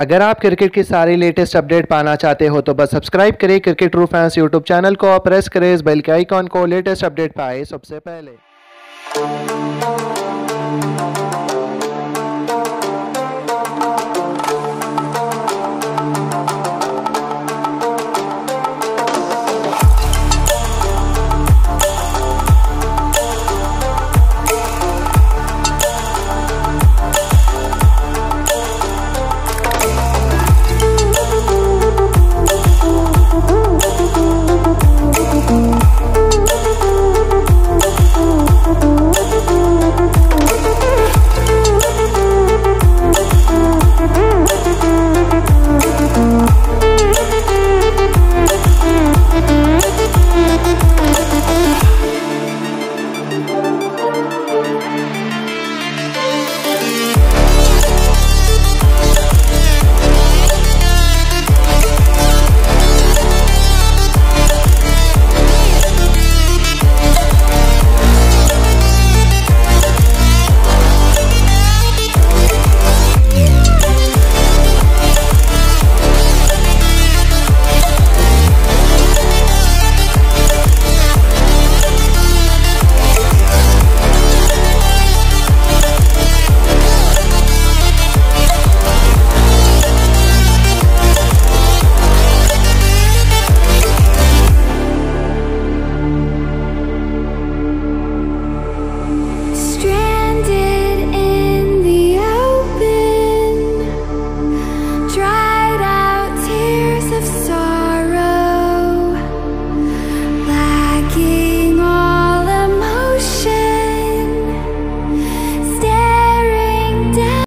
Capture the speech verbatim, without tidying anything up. अगर आप क्रिकेट की सारी लेटेस्ट अपडेट पाना चाहते हो तो बस सब्सक्राइब करें cricket true fans YouTube channel को और प्रेस करें इस बेल के आइकॉन को, लेटेस्ट अपडेट पाए सबसे पहले।